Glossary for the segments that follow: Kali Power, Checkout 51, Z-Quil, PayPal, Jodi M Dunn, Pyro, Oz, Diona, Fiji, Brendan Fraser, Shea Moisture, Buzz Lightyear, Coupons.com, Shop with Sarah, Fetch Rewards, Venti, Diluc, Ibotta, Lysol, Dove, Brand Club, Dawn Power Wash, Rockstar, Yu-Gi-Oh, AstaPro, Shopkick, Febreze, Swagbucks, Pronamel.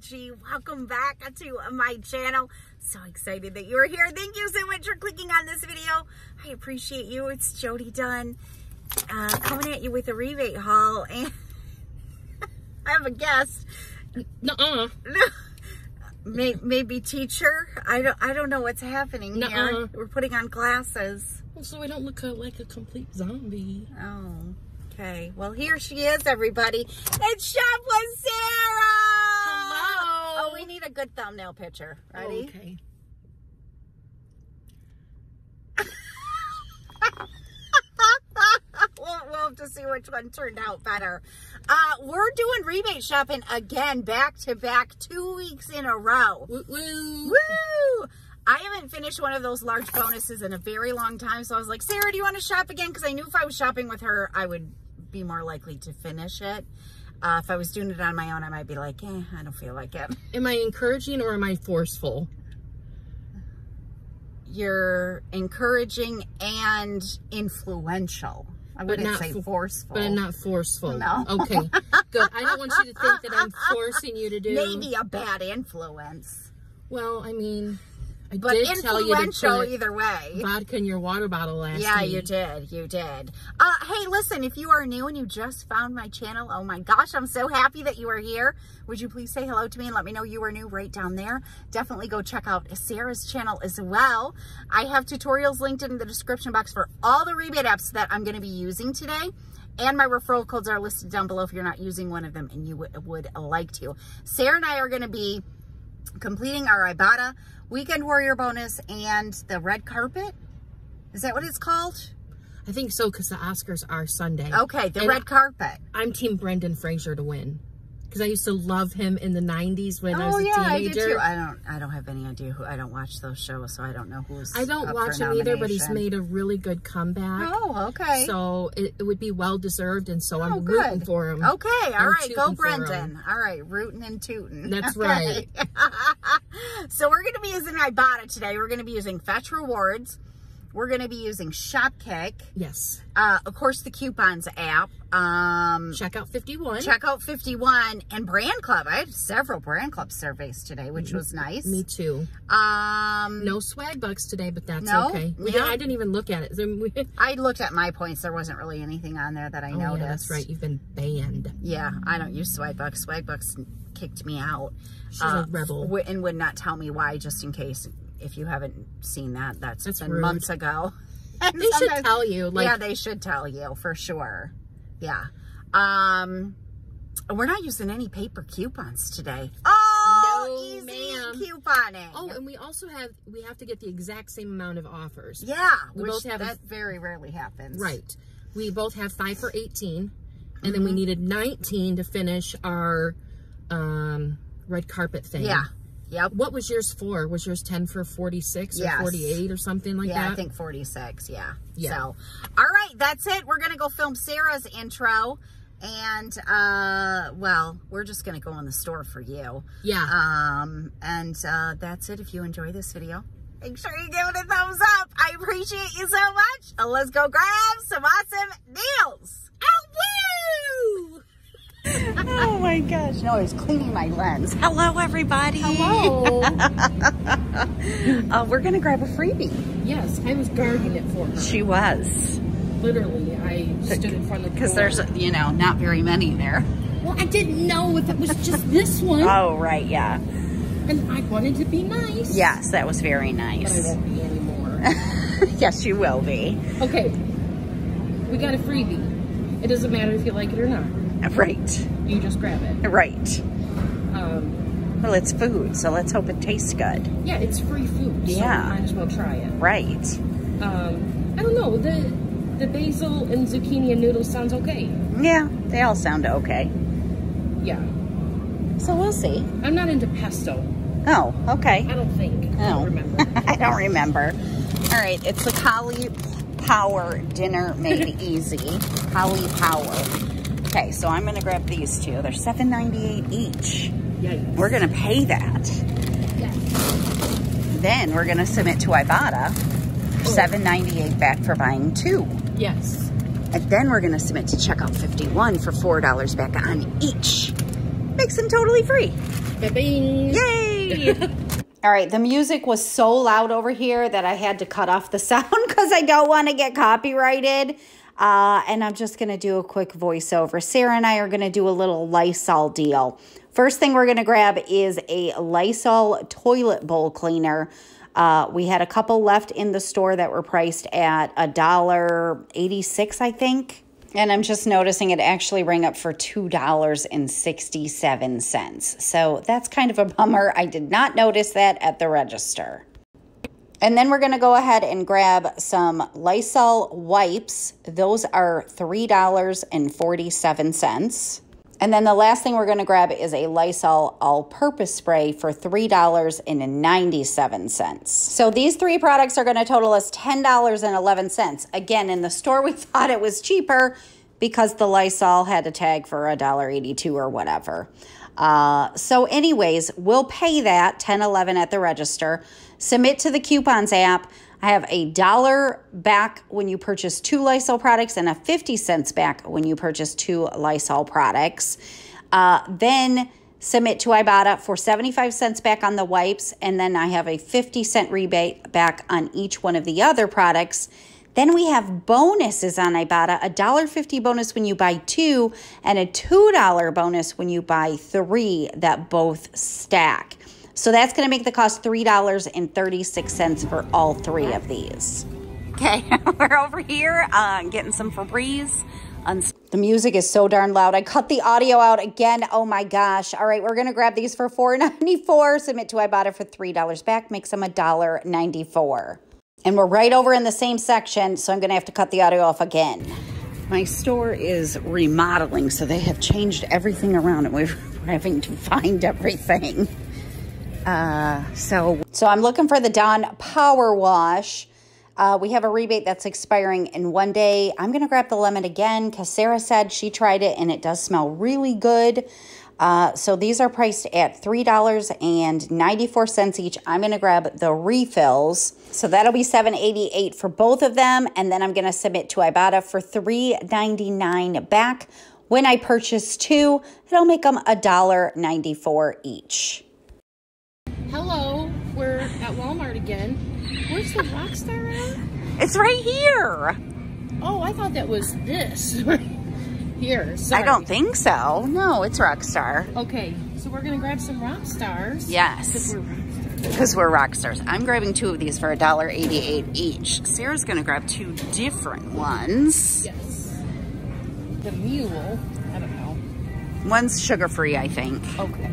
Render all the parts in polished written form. G. Welcome back to my channel. So excited that you're here. Thank you so much for clicking on this video. I appreciate you. It's Jodi Dunn coming at you with a rebate haul. And I have a guest. Nuh-uh. Maybe teacher. I don't know what's happening here. We're putting on glasses. Well, so I don't look like a complete zombie. Oh. Okay, well, here she is, everybody. It's Shop with Sarah! Hello! Oh, we need a good thumbnail picture. Ready? Oh, okay. We'll have to see which one turned out better. We're doing rebate shopping again, back to back, 2 weeks in a row. Woo! Woo! Woo! I haven't finished one of those large bonuses in a very long time, so I was like, Sarah, do you want to shop again? Because I knew if I was shopping with her, I would be more likely to finish it. If I was doing it on my own, I might be like, eh, I don't feel like it. Am I encouraging or am I forceful? You're encouraging and influential. I wouldn't say forceful. But not forceful. No. Okay, good. I don't want you to think that I'm forcing you to do... Maybe a bad influence. Well, I mean... But influential either way. Vodka in your water bottle last night. Yeah, you did. You did. Hey, listen, if you are new and you just found my channel, oh my gosh, I'm so happy that you are here. Would you please say hello to me and let me know you are new right down there. Definitely go check out Sarah's channel as well. I have tutorials linked in the description box for all the rebate apps that I'm going to be using today. And my referral codes are listed down below if you're not using one of them and you would like to. Sarah and I are going to be completing our Ibotta Weekend Warrior bonus and the red carpet. Is that what it's called? I think so, because the Oscars are Sunday. Okay, the red carpet. I'm team Brendan Fraser to win, because I used to love him in the 90s when I was a teenager. I did too. I don't have any idea who. I don't watch those shows, so I don't know who's I don't watch him either, but he's made a really good comeback. Oh, okay. So it would be well deserved, and so I'm rooting for him. Okay, all right, go Brendan. All right, rooting and tooting. That's right. So we're going to be using Ibotta today. We're going to be using Fetch Rewards. We're going to be using Shopkick. Yes. Of course, the Coupons app. Checkout 51. Checkout 51 and Brand Club. I had several Brand Club surveys today, which was nice. Me too. No Swagbucks today, but that's okay. Yeah, I didn't even look at it. I looked at my points. There wasn't really anything on there that I noticed. Yeah, that's right. You've been banned. Yeah, I don't use Swagbucks. Swagbucks kicked me out. She's a rebel. And would not tell me why, just in case. If you haven't seen that, that's been rude. Months ago. And they should tell you. Like, yeah, they should tell you for sure. Yeah. We're not using any paper coupons today. Oh, no, easy couponing. Oh, and we also have to get the exact same amount of offers. Yeah, we both have that very rarely happens. Right. We both have 5 for $18, and then we needed 19 to finish our red carpet thing. Yeah. Yep. What was yours for? Was yours 10 for 46 or 48 or something like that? Yeah, I think 46, yeah. So, all right, that's it. We're going to go film Sarah's intro. And, well, we're just going to go in the store for you. Yeah. And that's it. If you enjoy this video, make sure you give it a thumbs up. I appreciate you so much. And let's go grab some awesome deals. Oh, woo! Oh my gosh, no, I was cleaning my lens. Hello, everybody. Hello. We're going to grab a freebie. Yes, I was guarding it for her. She was. Literally, I stood in front of the because there's, you know, not very many there. Well, I didn't know if it was just this one. Oh, right, yeah. And I wanted to be nice. Yes, that was very nice. But I won't be anymore. Yes, you will be. Okay, we got a freebie. It doesn't matter if you like it or not. Right. You just grab it. Right. Well, it's food, so let's hope it tastes good. Yeah, it's free food, so yeah. Might as well try it. Right. I don't know, the basil and zucchini and noodles sounds okay. Yeah, they all sound okay. Yeah. So we'll see. I'm not into pesto. Oh, okay. I don't think. Oh. I don't remember. I don't remember. All right, it's the Kali Power dinner made easy. Kali Power. Okay, so I'm going to grab these two. They're $7.98 each. Yikes. We're going to pay that. Yes. Then we're going to submit to Ibotta for $7.98 back for buying two. Yes. And then we're going to submit to Checkout 51 for $4 back on each. Makes them totally free. Ba-bing. Yay! All right, the music was so loud over here that I had to cut off the sound because I don't want to get copyrighted. And I'm just going to do a quick voiceover. Sarah and I are going to do a little Lysol deal. First thing we're going to grab is a Lysol toilet bowl cleaner. We had a couple left in the store that were priced at $1.86, I think. And I'm just noticing it actually rang up for $2.67. So that's kind of a bummer. I did not notice that at the register. And then we're going to go ahead and grab some Lysol wipes. Those are $3.47. And then the last thing we're going to grab is a Lysol all-purpose spray for $3.97. So these three products are going to total us $10.11. Again, in the store, we thought it was cheaper because the Lysol had a tag for $1.82 or whatever. So anyways, we'll pay that $10.11 at the register. Submit to the coupons app. I have $1 back when you purchase 2 Lysol products and a 50 cents back when you purchase 2 Lysol products. Then submit to Ibotta for 75 cents back on the wipes, and then I have a 50-cent rebate back on each one of the other products. Then we have bonuses on Ibotta, a $1.50 bonus when you buy 2 and a $2 bonus when you buy 3 that both stack. So that's going to make the cost $3.36 for all 3 of these. Okay, we're over here getting some Febreze. The music is so darn loud. I cut the audio out again. Oh my gosh. All right, we're going to grab these for $4.94. Submit to Ibotta for $3 back. Makes them $1.94. And we're right over in the same section, so I'm going to have to cut the audio off again. My store is remodeling, so they have changed everything around and we're having to find everything. So I'm looking for the Dawn Power Wash. We have a rebate that's expiring in one day. I'm going to grab the lemon again because Sarah said she tried it and it does smell really good. So these are priced at $3.94 each. I'm going to grab the refills. So that'll be $7.88 for both of them. And then I'm going to submit to Ibotta for $3.99 back. When I purchase 2, it'll make them $1.94 each. Hello, we're at Walmart again. Where's the Rockstar at? It's right here. Oh, I thought that was this. Here, sorry. I don't think so. No, it's Rockstar. Okay, so we're going to grab some Rockstars. Yes. Because we're Rockstars. I'm grabbing 2 of these for $1.88 each. Sarah's going to grab 2 different ones. Yes. The mule, I don't know. One's sugar-free, I think. Okay.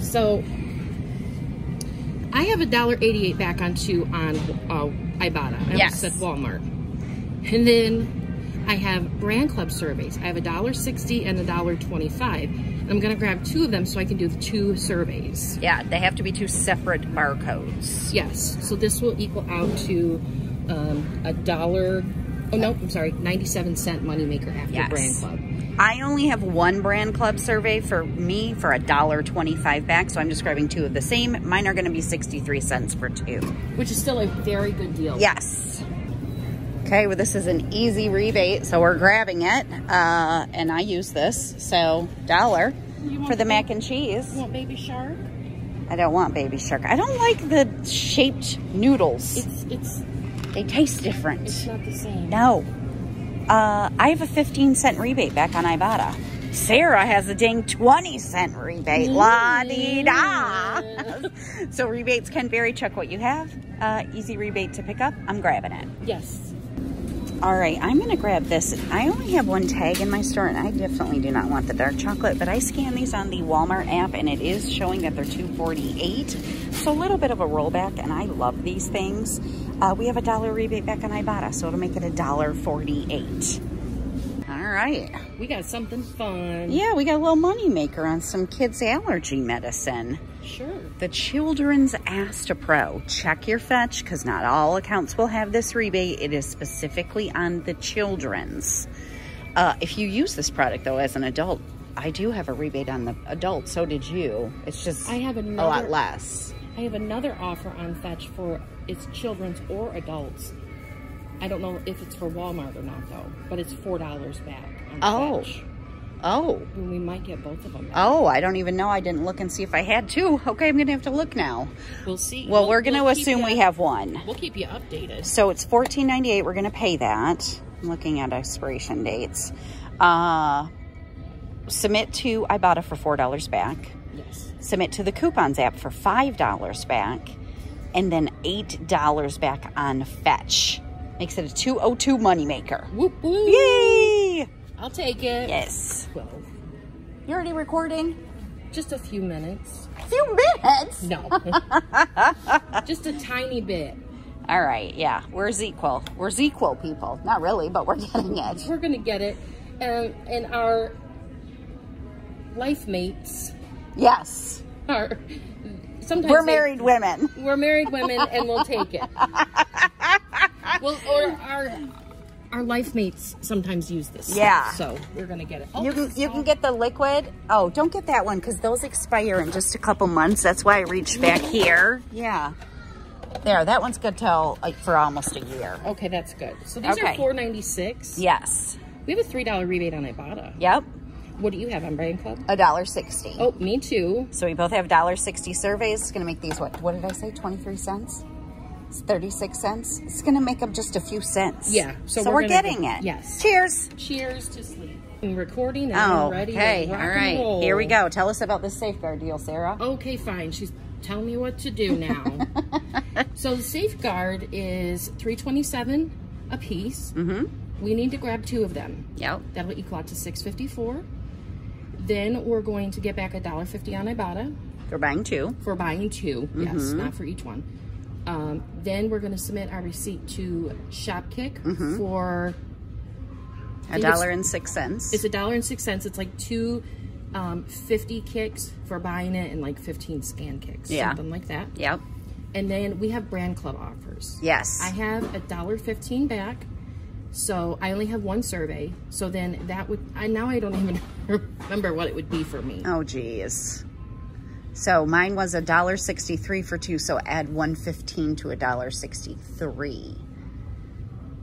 So... I have $1.88 back on 2 on Ibotta. I yes. Almost said Walmart. And then I have Brand Club surveys. I have $1.60 and $1.25. I'm going to grab 2 of them so I can do the 2 surveys. Yeah, they have to be 2 separate barcodes. Yes. So this will equal out to $1. Oh, no, I'm sorry, 97-cent moneymaker after yes. Brand Club. I only have one Brand Club survey for me for $1.25 back, so I'm just grabbing 2 of the same. Mine are going to be 63 cents for 2. Which is still a very good deal. Yes. Okay, well, this is an easy rebate, so we're grabbing it. And I use this, so $1 for the mac and cheese. You want Baby Shark? I don't want Baby Shark. I don't like the shaped noodles. It's... They taste different. It's not the same. No. I have a 15-cent rebate back on Ibotta. Sarah has a dang 20-cent rebate. La-dee-da. So rebates can vary. Check what you have. Easy rebate to pick up. I'm grabbing it. Yes. All right. I'm going to grab this. I only have one tag in my store, and I definitely do not want the dark chocolate, but I scan these on the Walmart app, and it is showing that they're $2.48. So a little bit of a rollback, and I love these things. We have $1 rebate back on Ibotta, so it'll make it $1.48. All right. We got something fun. Yeah, we got a little money maker on some kids' allergy medicine. Sure. The Children's AstaPro. Check your Fetch, because not all accounts will have this rebate. It is specifically on the children's. If you use this product, though, as an adult, I do have a rebate on the adult. So did you. It's just a lot less. I have another offer on Fetch for it's children's or adults. I don't know if it's for Walmart or not, though, but it's $4 back on Fetch. Oh. We might get both of them. Oh, I don't even know. I didn't look and see if I had two. Okay, I'm going to have to look now. We'll see. Well, we're going to assume we have one. We'll keep you updated. So it's $14.98. We're going to pay that. I'm looking at expiration dates. Submit to Ibotta for $4 back. Yes. Submit to the Coupons app for $5 back. And then $8 back on Fetch. Makes it a $2.02 moneymaker. Whoop, whoop. Yay! I'll take it. Yes. Well, you're already recording? Just a few minutes. A few minutes? No. Just a tiny bit. All right, yeah. We're Z-Quil. We're Z-Quil people. Not really, but we're getting it. We're going to get it. And our life mates. Yes. Are... Sometimes we're married women. We're married women, and we'll take it. Well, or our life mates sometimes use this. Yeah. Stuff, so we're gonna get it. Oh, you can get the liquid. Oh, don't get that one because those expire in just a couple months. That's why I reached back here. Yeah. There, that one's good till like for almost a year. Okay, that's good. So these are $4.96. Yes. We have a $3 rebate on Ibotta. Yep. What do you have on Brand Club? $1.60. Oh, me too. So we both have $1.60 surveys. It's going to make these, what did I say, 23 cents? It's 36 cents. It's going to make them just a few cents. Yeah. So we're getting it. Yes. Cheers. Cheers to sleep. We're recording and we're ready. Okay. All right. Here we go. Tell us about this Safeguard deal, Sarah. Okay, fine. She's telling me what to do now. So the Safeguard is $3.27 a piece. Mm-hmm. We need to grab two of them. Yep. That will equal out to $6.54. Then we're going to get back $1.50 on Ibotta. For buying two. For buying two, yes, not for each one. Then we're going to submit our receipt to Shopkick for $1.06. It's $1.06. It's like 250 kicks for buying it and like 15 scan kicks, something like that. Yep. And then we have Brand Club offers. Yes. I have $1.15 back. So I only have one survey. So then that would, now I don't even remember what it would be for me. Oh, geez. So mine was $1.63 for two. So add $1.15 to $1.63.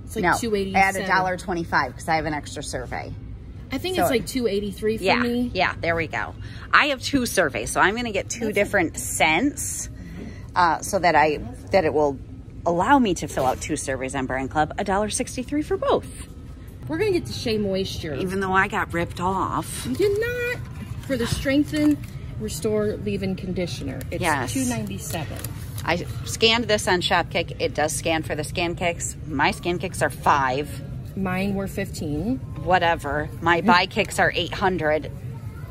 It's like $2.80. Add $1.25 because I have an extra survey. I think so it's like $2.83 for me. Yeah, there we go. I have two surveys, so I'm going to get two different cents so that it will allow me to fill out two surveys on Brand Club, $1.63 for both. We're going to get the Shea Moisture. Even though I got ripped off. You did not. For the Strengthen, Restore, Leave-In Conditioner. It's $2.97. I scanned this on Shopkick. It does scan for the scan kicks. My scan kicks are 5. Mine were 15. Whatever. My buy kicks are 800.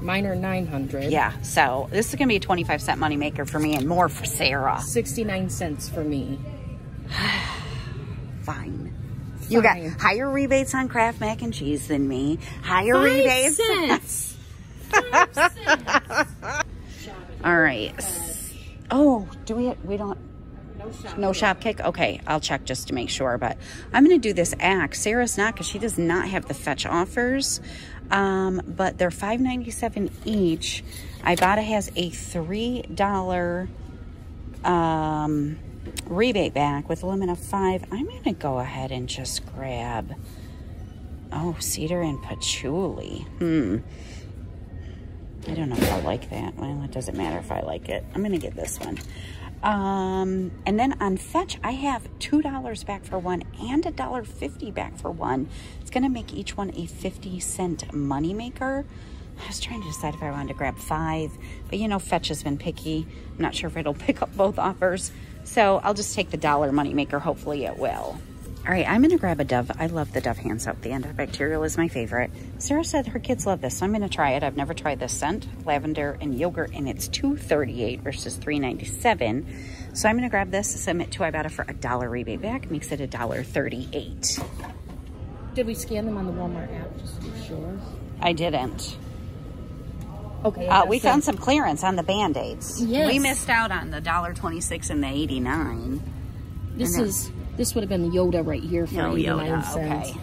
Mine are 900. Yeah, so this is going to be a 25-cent moneymaker for me and more for Sarah. 69 cents for me. Fine. You got higher rebates on Kraft mac and cheese than me. Higher rebates. 5 cents. 5 cents. All right. Oh, do we? We don't. No Shopkick. Okay, I'll check just to make sure. But I'm going to do this act. Sarah's not because she does not have the Fetch offers. But they're $5.97 each. Ibotta has a $3. Rebate back with a limit of 5. I'm going to go ahead and just grab, oh, cedar and patchouli. I don't know if I like that. Well, it doesn't matter if I like it. I'm going to get this one. And then on Fetch, I have $2 back for one and $1.50 back for one. It's going to make each one a 50-cent moneymaker. I was trying to decide if I wanted to grab 5, but you know, Fetch has been picky. I'm not sure if it'll pick up both offers. So I'll just take the dollar moneymaker. Hopefully it will. All right, I'm going to grab a Dove. I love the Dove hand soap. The antibacterial is my favorite. Sarah said her kids love this, so I'm going to try it. I've never tried this scent, lavender and yogurt, and it's $2.38 versus $3.97. So I'm going to grab this, submit to Ibotta for $1 rebate back. Makes it $1.38. Did we scan them on the Walmart app just to be sure? I didn't. Okay. We found some clearance on the Band-Aids. Yes. We missed out on the $1.26 and the 89. This would have been the Yoda right here for 89 cents. Okay.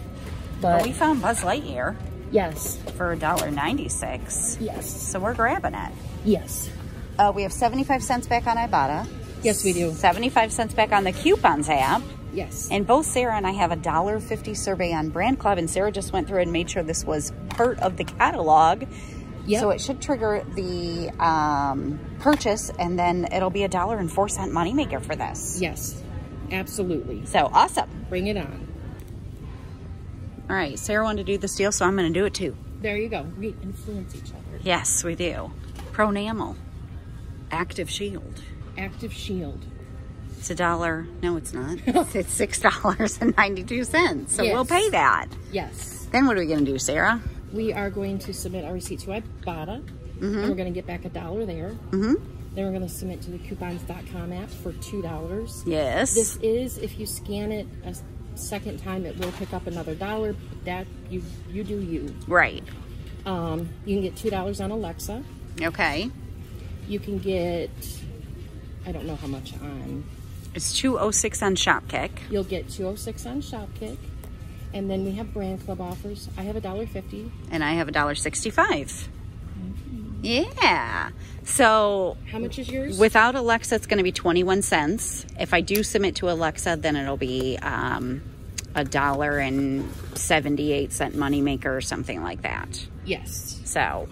But we found Buzz Lightyear. Yes. For $1.96. Yes. So we're grabbing it. Yes. We have 75 cents back on Ibotta. Yes, we do. 75 cents back on the Coupons app. Yes. And both Sarah and I have a $1.50 survey on Brand Club, and Sarah just went through and made sure this was part of the catalog. Yep. So it should trigger the purchase, and then it'll be a $1.04 moneymaker for this. Yes, absolutely. So awesome. Bring it on. All right, Sarah wanted to do this deal, so I'm going to do it too. There you go. We influence each other. Yes, we do. Pronamel. Active Shield. Active Shield. It's $1. No, it's not. It's $6.92. So yes, we'll pay that. Yes. Then what are we going to do, Sarah? We are going to submit our receipt to Ibotta, and we're going to get back $1 there. Then we're going to submit to the Coupons.com app for $2. Yes. This is, if you scan it a second time, it will pick up another $1, but that, you do you. Right. You can get $2 on Alexa. Okay. You can get, I don't know how much on. It's $2.06 on Shopkick. You'll get $2.06 on Shopkick. And then we have Brand Club offers. I have $1.50. And I have $1.65. Yeah. So how much is yours? Without Alexa, it's going to be 21 cents. If I do submit to Alexa, then it'll be $1.78 moneymaker or something like that. Yes. So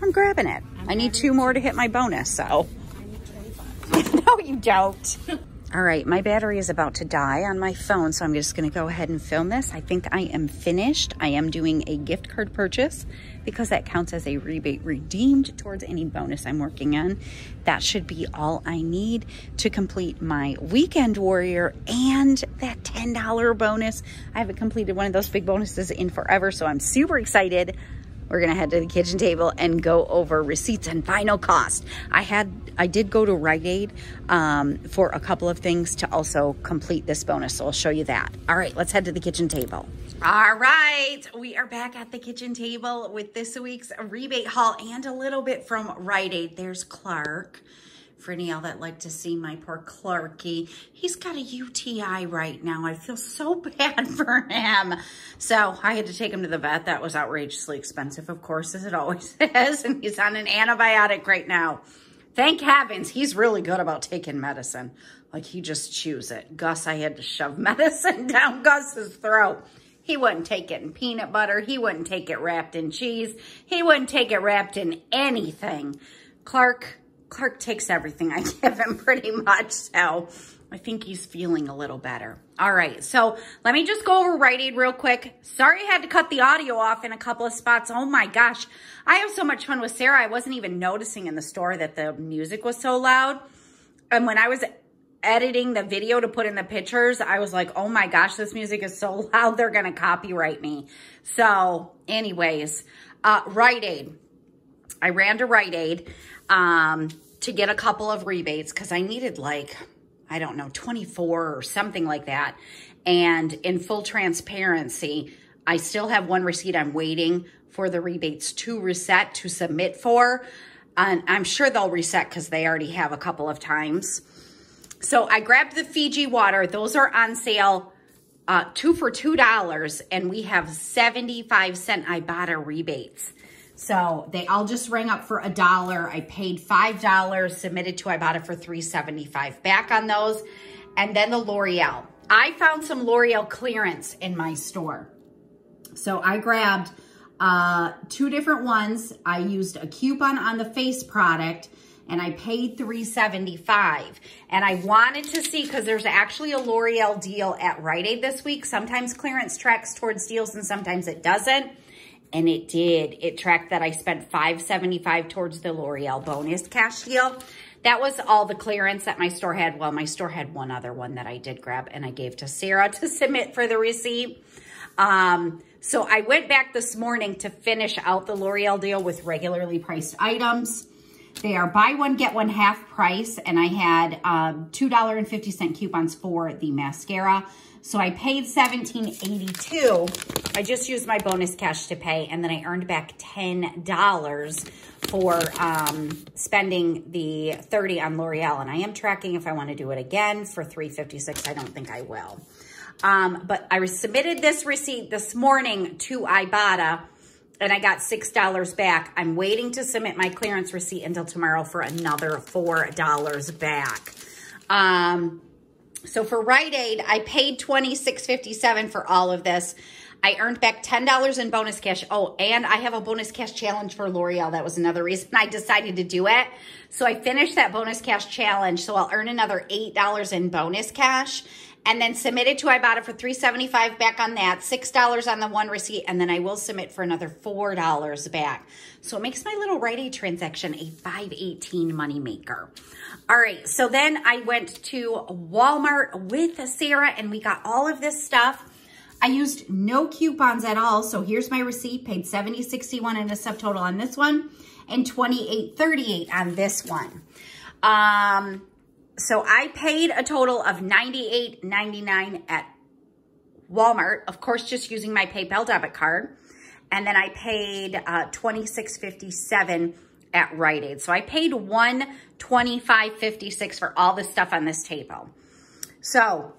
I'm grabbing it. I need two more to hit my bonus, so. I need 25. No, you don't. All right, my battery is about to die on my phone, so I'm just going to go ahead and film this. I think I am finished. I am doing a gift card purchase because that counts as a rebate redeemed towards any bonus I'm working on. That should be all I need to complete my Weekend Warrior and that $10 bonus. I haven't completed one of those big bonuses in forever, so I'm super excited. We're going to head to the kitchen table and go over receipts and final cost. I did go to Rite Aid for a couple of things to also complete this bonus. So I'll show you that. All right, let's head to the kitchen table. All right, we are back at the kitchen table with this week's rebate haul and a little bit from Rite Aid. There's Clark. For any of y'all that like to see my poor Clarky, he's got a UTI right now. I feel so bad for him. So I had to take him to the vet. That was outrageously expensive, of course, as it always is. And he's on an antibiotic right now. Thank heavens, he's really good about taking medicine. Like, he just chews it. Gus, I had to shove medicine down Gus's throat. He wouldn't take it in peanut butter. He wouldn't take it wrapped in cheese. He wouldn't take it wrapped in anything. Clark takes everything I give him pretty much, so I think he's feeling a little better. All right, so let me just go over Rite Aid real quick. Sorry I had to cut the audio off in a couple of spots. Oh my gosh, I have so much fun with Sarah. I wasn't even noticing in the store that the music was so loud. And when I was editing the video to put in the pictures, I was like, oh my gosh, this music is so loud. They're going to copyright me. So anyways, Rite Aid. I ran to Rite Aid to get a couple of rebates because I needed, like, I don't know, 24 or something like that. And in full transparency, I still have one receipt I'm waiting for the rebates to reset to submit for. And I'm sure they'll reset because they already have a couple of times. So I grabbed the Fiji water. Those are on sale, two for $2. And we have 75-cent Ibotta rebates. So they all just rang up for $1. I paid $5, submitted to Ibotta for $3.75 back on those. And then the L'Oreal. I found some L'Oreal clearance in my store. So I grabbed two different ones. I used a coupon on the face product and I paid $3.75. And I wanted to see, because there's actually a L'Oreal deal at Rite Aid this week. Sometimes clearance tracks towards deals and sometimes it doesn't. And it did. It tracked that I spent $5.75 towards the L'Oreal bonus cash deal. That was all the clearance that my store had. Well, my store had one other one that I did grab and I gave to Sarah to submit for the receipt. So I went back this morning to finish out the L'Oreal deal with regularly priced items. They are buy one, get one half price. And I had $2.50 coupons for the mascara. So I paid $17.82. I just used my bonus cash to pay, and then I earned back $10 for spending the $30 on L'Oreal. And I am tracking if I want to do it again for $3.56. I don't think I will. But I submitted this receipt this morning to Ibotta, and I got $6 back. I'm waiting to submit my clearance receipt until tomorrow for another $4 back. So for Rite Aid, I paid $26.57 for all of this. I earned back $10 in bonus cash. Oh, and I have a bonus cash challenge for L'Oreal. That was another reason I decided to do it. So I finished that bonus cash challenge. So I'll earn another $8 in bonus cash. And then submitted to Ibotta for $3.75 back on that, $6 on the one receipt, and then I will submit for another $4 back. So it makes my little Rite Aid transaction a $5.18 moneymaker. All right, so then I went to Walmart with Sarah, and we got all of this stuff. I used no coupons at all, so here's my receipt, paid $70.61 and a subtotal on this one, and $28.38 on this one. So I paid a total of $98.99 at Walmart, of course, just using my PayPal debit card. And then I paid $26.57 at Rite Aid. So I paid $125.56 for all the stuff on this table. So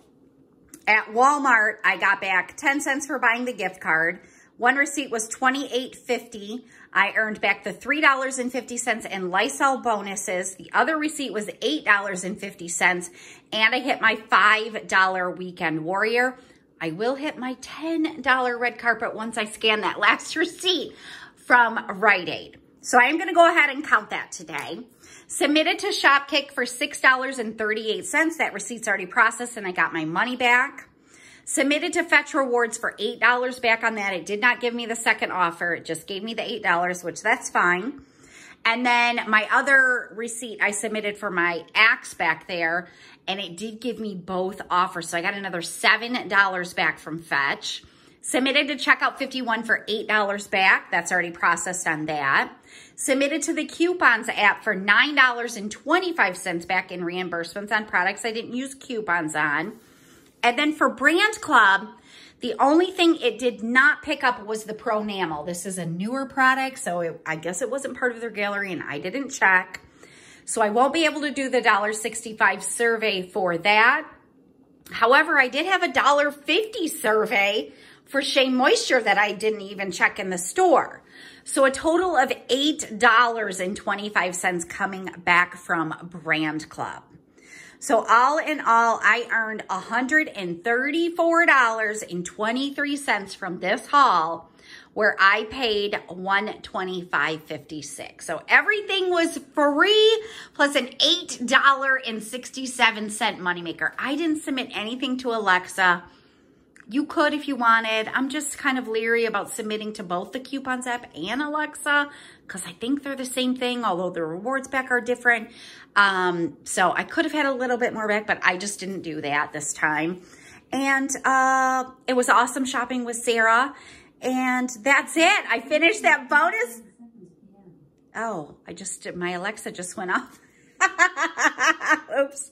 at Walmart, I got back 10 cents for buying the gift card. One receipt was $28.50. I earned back the $3.50 in Lysol bonuses. The other receipt was $8.50. And I hit my $5 Weekend Warrior. I will hit my $10 red carpet once I scan that last receipt from Rite Aid. So I am going to go ahead and count that today. Submitted to Shopkick for $6.38. That receipt's already processed and I got my money back. Submitted to Fetch Rewards for $8 back on that. It did not give me the second offer. It just gave me the $8, which that's fine. And then my other receipt I submitted for my Axe back there, and it did give me both offers. So I got another $7 back from Fetch. Submitted to Checkout 51 for $8 back. That's already processed on that. Submitted to the Coupons app for $9.25 back in reimbursements on products I didn't use coupons on. And then for Brand Club, the only thing it did not pick up was the Pronamel. This is a newer product, so I guess it wasn't part of their gallery, and I didn't check. So I won't be able to do the $1.65 survey for that. However, I did have a $1.50 survey for Shea Moisture that I didn't even check in the store. So a total of $8.25 coming back from Brand Club. So all in all, I earned $134.23 from this haul, where I paid $125.56. So everything was free, plus an $8.67 moneymaker. I didn't submit anything to Alexa. You could if you wanted. I'm just kind of leery about submitting to both the Coupons app and Alexa because I think they're the same thing, although the rewards back are different. So I could have had a little bit more back, but I just didn't do that this time. And it was awesome shopping with Sarah. And that's it. I finished that bonus. Oh, I just, my Alexa just went off. Oops.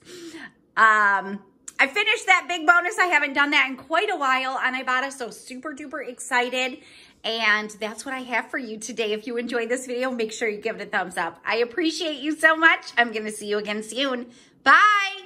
I finished that big bonus. I haven't done that in quite a while on Ibotta, so super duper excited. And that's what I have for you today. If you enjoyed this video, make sure you give it a thumbs up. I appreciate you so much. I'm going to see you again soon. Bye.